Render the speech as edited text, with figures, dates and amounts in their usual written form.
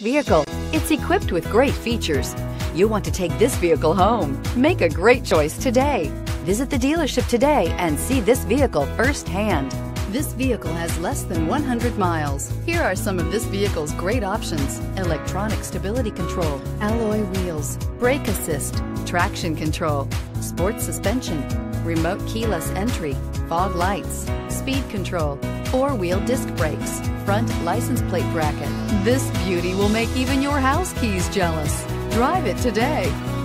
vehicle. It's equipped with great features. You want to take this vehicle home. Make a great choice today. Visit the dealership today and see this vehicle firsthand. This vehicle has less than 100 miles. Here are some of this vehicle's great options: electronic stability control, alloy wheels, brake assist, traction control, sport suspension, remote keyless entry, fog lights, speed control, four-wheel disc brakes, front license plate bracket. This beauty will make even your house keys jealous. Drive it today.